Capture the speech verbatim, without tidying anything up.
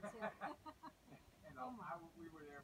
too. And um, oh I, we were there.